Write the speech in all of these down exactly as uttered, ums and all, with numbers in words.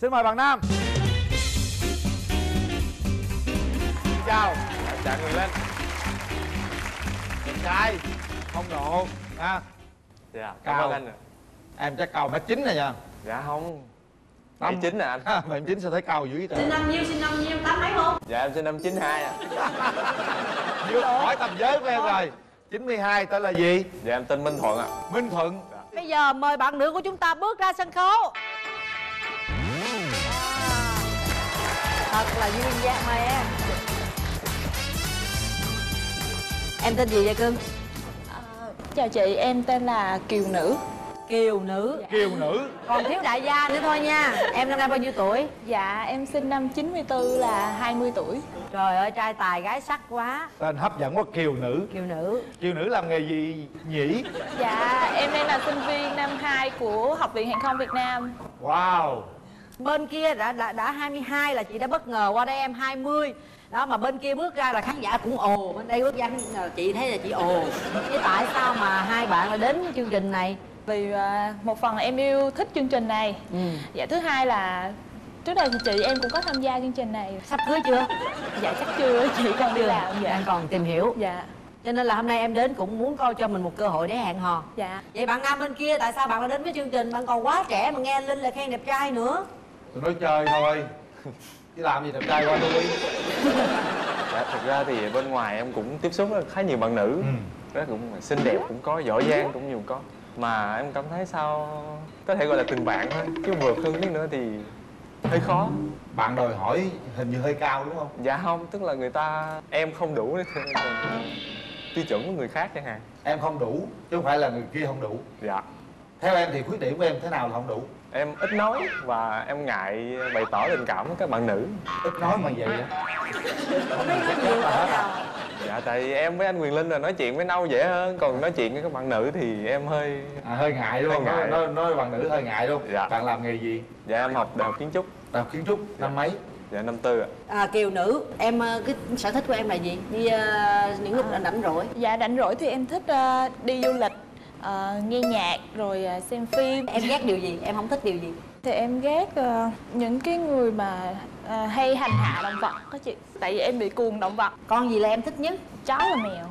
Xin mời bạn nam. Xin chào. Chào Quỳnh Linh. Đẹp trai, phong độ ha. Dạ, cảm ơn anh ạ. Em chắc cao mét chín này nha. Dạ không, mét chín nè anh. mét chín sao thấy cao dữ vậy? Sinh năm nhiêu, sinh năm nhiêu, tám mấy không? Dạ em sinh năm chín hai à. Vừa hỏi tầm giới của em rồi. Chín mươi hai, tên là gì? Dạ em tên Minh Thuận ạ. à. Minh Thuận. Dạ. Bây giờ mời bạn nữ của chúng ta bước ra sân khấu. Thật là duyên dáng mà em. Em tên gì vậy cưng? À, chào chị, em tên là Kiều Nữ. Kiều Nữ. Dạ. Kiều Nữ. Còn thiếu đại gia nữa thôi nha. Em năm nay bao nhiêu tuổi? Dạ em sinh năm chín mươi tư là hai mươi tuổi. Trời ơi, trai tài gái sắc quá. Tên hấp dẫn quá. Kiều Nữ. Kiều Nữ. Kiều Nữ làm nghề gì nhỉ? Dạ em đang là sinh viên năm hai của Học viện Hàng không Việt Nam. Wow. Bên kia đã đã, đã hai mươi hai là chị đã bất ngờ, qua đây em hai mươi. Đó, mà bên kia bước ra là khán giả cũng ồ, bên đây bước ra chị thấy là chị ồ. Thế tại sao mà hai bạn lại đến chương trình này? Vì một phần là em yêu thích chương trình này. Ừ. Dạ thứ hai là trước đây thì chị em cũng có tham gia chương trình này. Sắp cưới chưa? Dạ chắc chưa, chị còn đi làm. Dạ em còn tìm hiểu. Dạ. Cho nên là hôm nay em đến cũng muốn coi cho mình một cơ hội để hẹn hò. Dạ. Vậy bạn nam bên kia tại sao bạn đã đến với chương trình? Bạn còn quá trẻ mà nghe Linh là khen đẹp trai nữa. Tôi nói chơi thôi chứ làm gì đẹp trai qua tôi. Dạ, thật ra thì bên ngoài em cũng tiếp xúc khá nhiều bạn nữ. Nó ừ. cũng xinh đẹp cũng có, giỏi giang cũng nhiều có. Mà em cảm thấy sao có thể gọi là tình bạn thôi, chứ vượt hơn tí nữa thì hơi khó. Bạn đòi hỏi hình như hơi cao đúng không? Dạ không, tức là người ta em không đủ tiêu chuẩn của người khác chẳng hạn. Em không đủ chứ không phải là người kia không đủ. Dạ. Theo em thì khuyết điểm của em thế nào là không đủ? Em ít nói và em ngại bày tỏ tình cảm với các bạn nữ. Ít nói mà vậy á? Không biết nói nhiều hả? Dạ tại em với anh Quỳnh Linh là nói chuyện với nhau dễ hơn, còn nói chuyện với các bạn nữ thì em hơi à, hơi ngại luôn. Nói, nói nói bạn nữ hơi ngại luôn. Dạ. Bạn làm nghề gì? Dạ em học Đại học Kiến trúc. Đại học Kiến trúc năm dạ. mấy? Dạ năm tư ạ. À, Kiều Nữ, em cái sở thích của em là gì? Đi uh, những lúc à. rảnh rỗi. Dạ rảnh rỗi thì em thích uh, đi du lịch. Uh, nghe nhạc rồi uh, xem phim. Em ghét điều gì? Em không thích điều gì? Thì em ghét uh, những cái người mà uh, hay hành hạ động vật đó chị. Tại vì em bị cuồng động vật. Con gì là em thích nhất? Chó và mèo.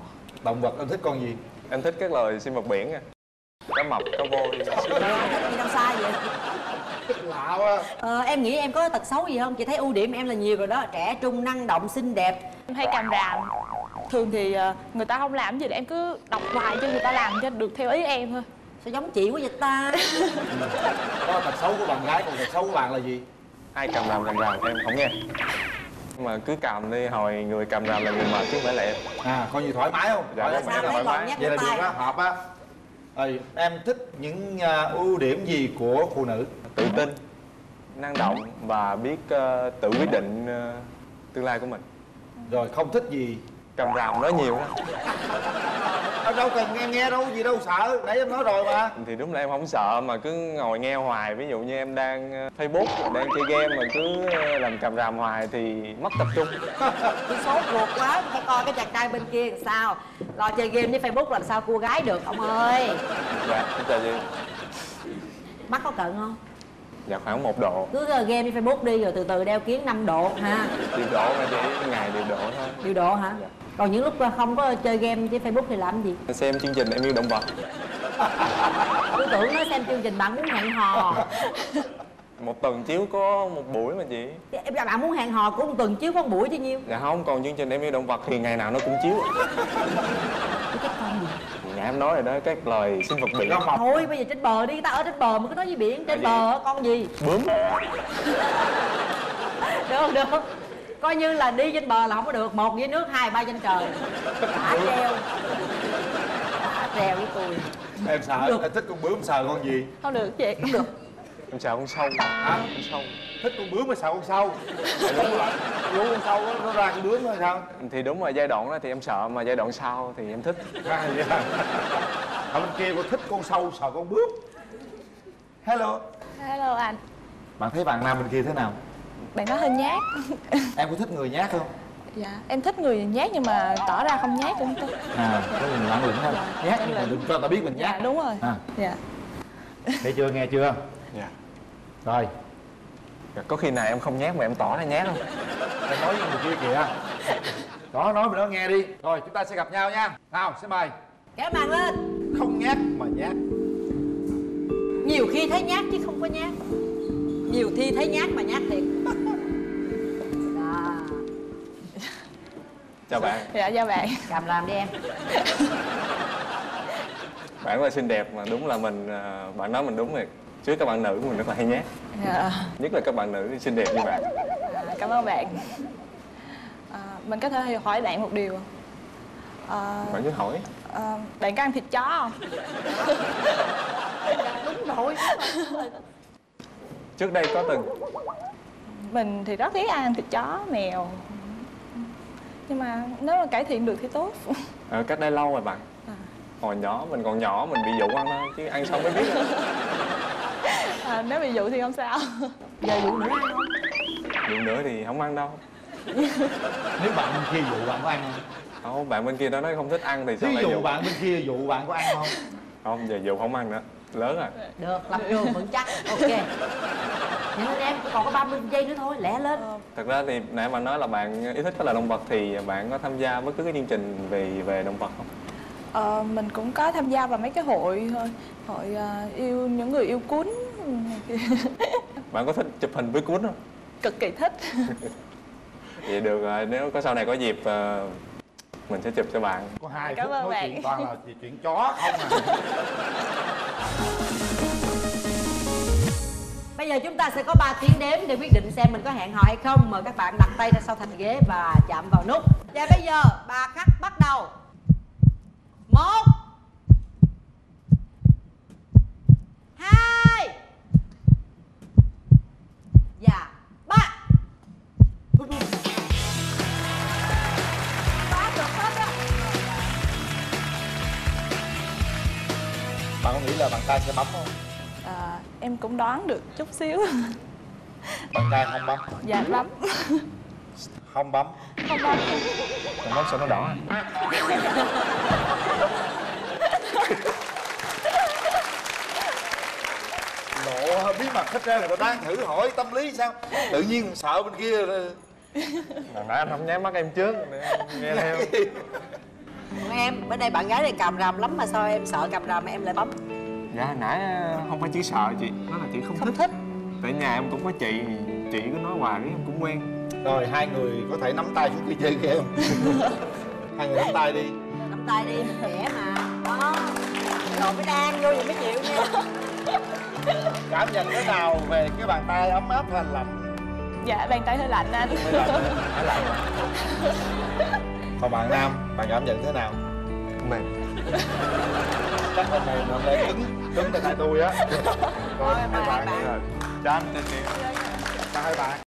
Động vật em thích con gì? Em thích các loài sinh vật biển. Cá mập, cá voi. Thích gì đâu sai vậy? Lạ quá. Ờ, em nghĩ em có tật xấu gì không? Chị thấy ưu điểm em là nhiều rồi đó. Trẻ trung, năng động, xinh đẹp. Em hay càm ràm. Thường thì người ta không làm gì, em cứ đọc hoài cho người ta làm cho được theo ý em thôi. Sao giống chị quá vậy ta? Có tật xấu của bạn gái, còn tật xấu của bạn là gì? Ai cầm ràm cầm ràm em không nghe. Nhưng mà cứ cầm đi, hồi người cầm ràm là người mệt chứ không phải là em. À, coi như thoải mái không? Dạ, là sao thoải mái. Vậy là được á, hợp á. Em thích những ưu điểm gì của phụ nữ? Tự tin, năng động và biết uh, tự quyết định uh, tương lai của mình. Rồi không thích gì? Cầm ràm nói nhiều lắm. Đâu cần nghe nghe đâu, gì đâu sợ, nãy em nói rồi mà. Thì đúng là em không sợ mà cứ ngồi nghe hoài. Ví dụ như em đang Facebook, đang chơi game mà cứ làm cầm ràm hoài thì mất tập trung. Tôi sốt ruột quá, phải coi cái chàng trai bên kia làm sao. Lo chơi game với Facebook làm sao cua gái được ông ơi. Dạ, xin chào chị. Mắt có cận không? Dạ khoảng một độ. Cứ game đi Facebook đi rồi từ từ đeo kiến năm độ ha. Điều độ mà chị, ngày điều độ thôi. Điều độ hả? Dạ. Còn những lúc không có chơi game với Facebook thì làm gì? Xem chương trình Em Yêu Động Vật. Tôi tưởng nói xem chương trình Bạn Muốn Hẹn Hò. Một tuần chiếu có một buổi mà chị. Bạn Muốn Hẹn Hò cũng một tuần chiếu có một buổi chứ nhiêu? Dạ không, còn chương trình Em Yêu Động Vật thì ngày nào nó cũng chiếu. Cái con gì? Dạ em nói rồi đó, các loài sinh vật biển. Thôi bây giờ trên bờ đi, ta ở trên bờ mà cứ nói với biển. Trên bờ con gì? Bướm. Được không? Được không? Coi như là đi trên bờ là không có được. Một dưới nước, hai ba trên trời. Đã treo. Đã treo với tôi. Em sợ, em thích con bướm, sợ con gì? Không được chị. Không được. Em sợ con sâu. Hả? Con sâu. Thích con bướm mà sợ con sâu. Đúng rồi. Đúng con sâu nó ra con bướm hay sao? Thì đúng rồi, giai đoạn đó thì em sợ mà giai đoạn sau thì em thích. À, dạ. Ở bên kia có thích con sâu, sợ con bướm. Hello. Hello anh. Bạn thấy bạn nam bên kia thế nào? Bạn đó hơi nhát. Em có thích người nhát không? Dạ, em thích người nhát nhưng mà tỏ ra không nhát cũng tốt. À, có mình lặng lĩnh thôi. Dạ, nhát nhưng mà đừng cho tao biết mình nhát. Dạ, đúng rồi. À. Dạ. Thấy chưa, nghe chưa? Dạ. Rồi. Có khi nào em không nhát mà em tỏ ra nhát không? Em nói với người kia kìa. Đó, nói mà nó nghe đi. Rồi chúng ta sẽ gặp nhau nha. Nào, xin mời. Kéo màn lên. Không nhát mà nhát. Nhiều khi thấy nhát chứ không có nhát. Nhiều khi thấy nhát mà nhát thiệt. Đó. Chào bạn. Dạ, chào bạn. Cầm làm đi em. Bạn là xinh đẹp mà đúng là mình, bạn nói mình đúng rồi. Chứ các bạn nữ của mình rất là hay nhát. Dạ. Nhất là các bạn nữ xinh đẹp như bạn. À, cảm ơn bạn. À, mình có thể hỏi bạn một điều. À, bạn cứ hỏi. À, bạn có ăn thịt chó không? Đúng rồi. Trước đây có từng. Mình thì rất ghét ăn thịt chó, mèo. Nhưng mà nếu mà cải thiện được thì tốt. À, cách đây lâu rồi bạn. À. Hồi nhỏ, mình còn nhỏ mình bị dụ ăn thôi. Chứ ăn xong mới biết. À, nếu bị dụ thì không sao. Giờ dụ nữa ăn không? Dụ nữa thì không ăn đâu. Nếu bạn bên kia dụ bạn có ăn không? Không, bạn bên kia đó nói không thích ăn thì sao lại dụ? Dụ bạn bên kia dụ bạn có ăn không? Không, giờ dụ không ăn nữa. Lớn rồi. Được, lập trường vững chắc. Ok. Nhanh lên em, còn có ba mươi giây nữa thôi, lẹ lên. Thật ra thì nãy bạn nói là bạn yêu thích cái là động vật, thì bạn có tham gia bất cứ cái chương trình về về động vật không? Ờ, mình cũng có tham gia vào mấy cái hội thôi. Hội uh, yêu những người yêu cún. Bạn có thích chụp hình với cún không? Cực kỳ thích. Vậy được rồi, nếu có sau này có dịp uh, mình sẽ chụp cho bạn. Có hai phút nói chuyện toàn là chuyện chó không à. Bây giờ chúng ta sẽ có ba tiếng đếm để quyết định xem mình có hẹn hò hay không. Mời các bạn đặt tay ra sau thành ghế và chạm vào nút. Và bây giờ bà Khắc bắt đầu. Một, hai và ba. Ba được hết á. Bạn có nghĩ là bạn trai sẽ bấm không? À, em cũng đoán được chút xíu. Bạn trai không bấm? Dạ bấm. Không bấm? Không bấm. Còn bấm sao nó đỏ? Lộ bí mật hết ra là còn đang thử hỏi tâm lý sao? Tự nhiên sợ bên kia. Hồi nãy anh không nháy mắt em trước, nghe theo. Em, bên đây bạn gái này càm ràm lắm mà sao em sợ càm ràm mà em lại bấm? Dạ hồi nãy không phải chữ sợ chị, nó là chị không, không thích. thích. Tại nhà em cũng có chị, chị cứ nói hoài em cũng quen. Rồi hai người có thể nắm tay xuống đi chơi kia không? Hai người nắm tay đi. Nắm tay đi, trẻ mà. Đó. Rồi mới đang vô vậy mới chịu nha. Cảm nhận thế nào về cái bàn tay ấm áp hay lạnh? Dạ bàn tay hơi lạnh anh. Hơi lạnh, hơi lạnh. Còn bạn nam, bạn cảm nhận thế nào? Mềm. Chắc hôm nay nó sẽ đứng đứng tại tay tôi á. Rồi hai bạn, bạn. Rồi. Cho anh, cho chị. Cho hai bạn.